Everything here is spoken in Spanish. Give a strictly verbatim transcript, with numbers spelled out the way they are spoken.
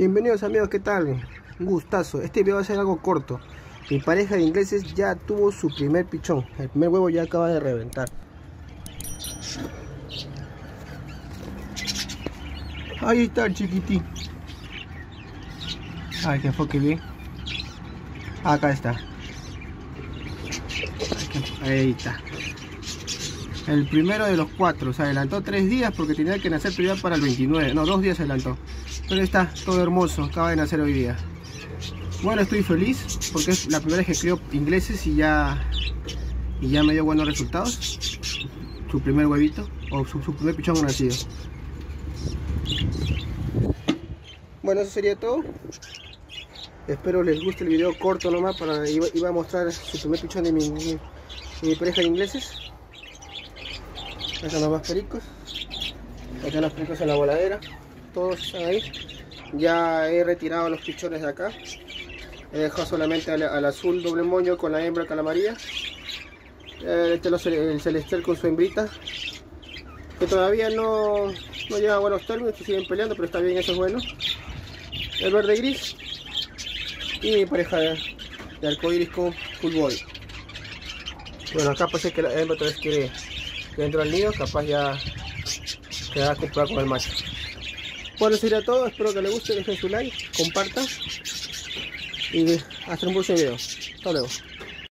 Bienvenidos amigos, ¿qué tal? Un gustazo. Este video va a ser algo corto. Mi pareja de ingleses ya tuvo su primer pichón. El primer huevo ya acaba de reventar. Ahí está el chiquitín. Ay, que enfoque bien. Acá está. Ahí está. El primero de los cuatro. Se adelantó tres días porque tenía que nacer primero para el veintinueve. No, dos días se adelantó. Pero está todo hermoso. Acaba de nacer hoy día. Bueno, estoy feliz porque es la primera vez que crío ingleses y ya, y ya me dio buenos resultados. Su primer huevito o su, su primer pichón nacido. Bueno, eso sería todo. Espero les guste el video corto nomás, para iba, iba a mostrar su primer pichón de mi, mi, mi pareja de ingleses. Acá los más pericos. Acá los pericos en la voladera. Todos están ahí. Ya he retirado los pichones de acá. He dejado solamente al, al azul doble moño con la hembra, con la amarilla. Este es el celestial con su hembrita, que todavía no, no lleva buenos términos, que siguen peleando, pero está bien, eso es bueno. El verde gris y mi pareja de, de arcoiris con full boy. Bueno, acá parece que la hembra otra vez quiere que dentro del nido, capaz ya se va a comprar con el macho. Bueno, eso sería todo, espero que les guste, dejen su like, compartan y hasta un próximo video. Hasta luego.